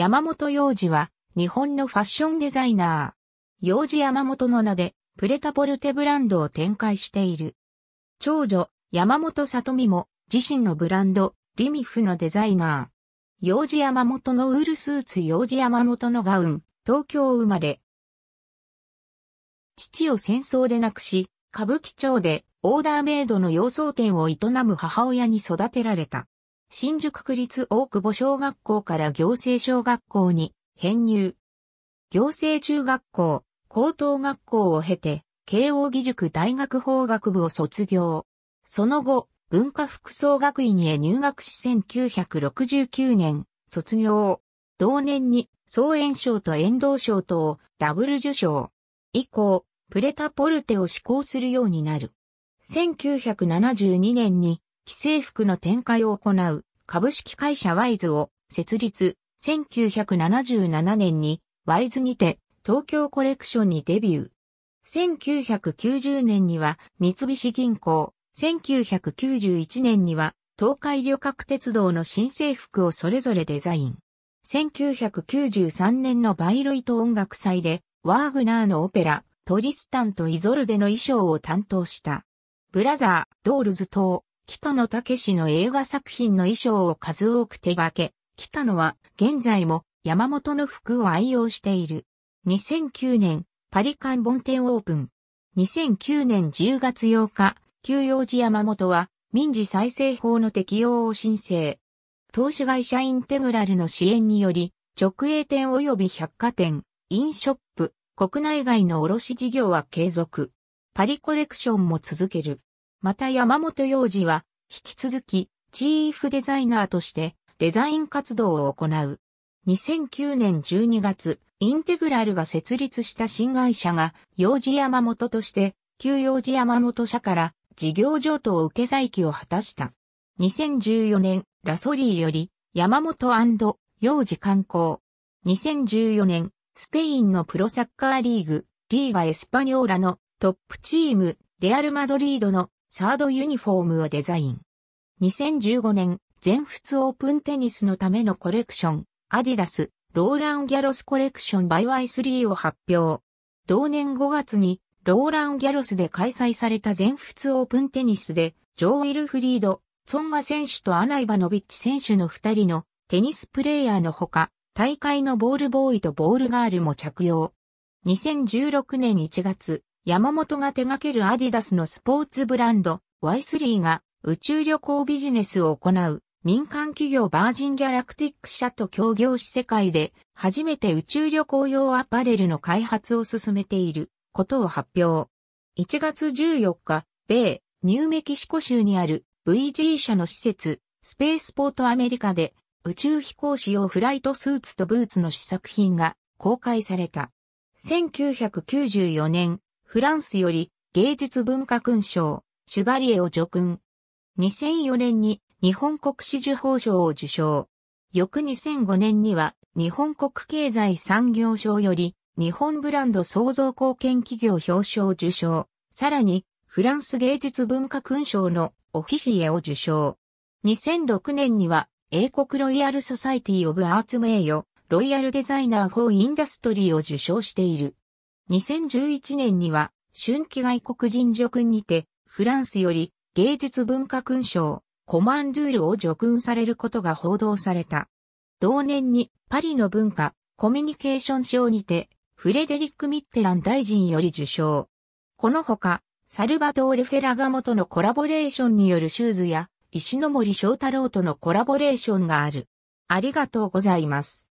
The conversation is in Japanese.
山本洋次は日本のファッションデザイナー。洋次山本の名でプレタポルテブランドを展開している。長女、山本里美も自身のブランド、リミフのデザイナー。洋次山本のウールスーツ洋次山本のガウン、東京生まれ。父を戦争で亡くし、歌舞伎町でオーダーメイドの洋装店を営む母親に育てられた。新宿区立大久保小学校から行政小学校に編入。行政中学校、高等学校を経て、慶應義塾大学法学部を卒業。その後、文化服装学院へ入学し1969年、卒業。同年に、総延賞と遠藤賞とをダブル受賞。以降、プレタポルテを志向するようになる。1972年に、既製服の展開を行う株式会社ワイズを設立。1977年にワイズにて東京コレクションにデビュー。1990年には三菱銀行。1991年には東海旅客鉄道の新制服をそれぞれデザイン。1993年のバイロイト音楽祭でワーグナーのオペラトリスタンとイゾルデの衣装を担当した。ブラザー、ドールズ等。北野武の映画作品の衣装を数多く手掛け、北野は現在も山本の服を愛用している。2009年、パリカン本店オープン。2009年10月8日、旧洋次山本は民事再生法の適用を申請。投資会社インテグラルの支援により、直営店及び百貨店、インショップ、国内外の卸事業は継続。パリコレクションも続ける。また山本洋次は、引き続き、チーフデザイナーとして、デザイン活動を行う。2009年12月、インテグラルが設立した新会社が、洋次山本として、旧洋次山本社から、事業譲渡を受け再起を果たした。2014年、ラソリーより、山本&洋次刊行。2014年、スペインのプロサッカーリーグ、リーガ・エスパニョーラのトップチーム、レアル・マドリードの、サードユニフォームをデザイン。2015年、全仏オープンテニスのためのコレクション、アディダス、ローラン・ギャロスコレクション by Y3 を発表。同年5月に、ローラン・ギャロスで開催された全仏オープンテニスで、ジョー・ウィルフリード、ツォンガ選手とアナ・イバノビッチ選手の2人のテニスプレーヤーのほか、大会のボールボーイとボールガールも着用。2016年1月、山本が手掛けるアディダスのスポーツブランド Y3 が宇宙旅行ビジネスを行う民間企業バージンギャラクティック社と協業し世界で初めて宇宙旅行用アパレルの開発を進めていることを発表。1月14日、米ニューメキシコ州にある VG 社の施設スペースポートアメリカで宇宙飛行士用フライトスーツとブーツの試作品が公開された。1994年、フランスより芸術文化勲章、シュバリエを叙勲。2004年に日本国紫綬褒章を受章。翌2005年には日本国経済産業省より日本ブランド創造貢献企業表彰を受章。さらにフランス芸術文化勲章のオフィシエを受章。2006年には英国ロイヤルソサイティオブアーツ名誉、ロイヤルデザイナー・フォー・インダストリーを受章している。2011年には、春季外国人叙勲にて、フランスより芸術文化勲章、コマンドゥールを叙勲されることが報道された。同年に、パリの文化、コミュニケーション賞にて、フレデリック・ミッテラン大臣より受賞。このほか、サルバドーレ・フェラガモとのコラボレーションによるシューズや、石森章太郎とのコラボレーションがある。ありがとうございます。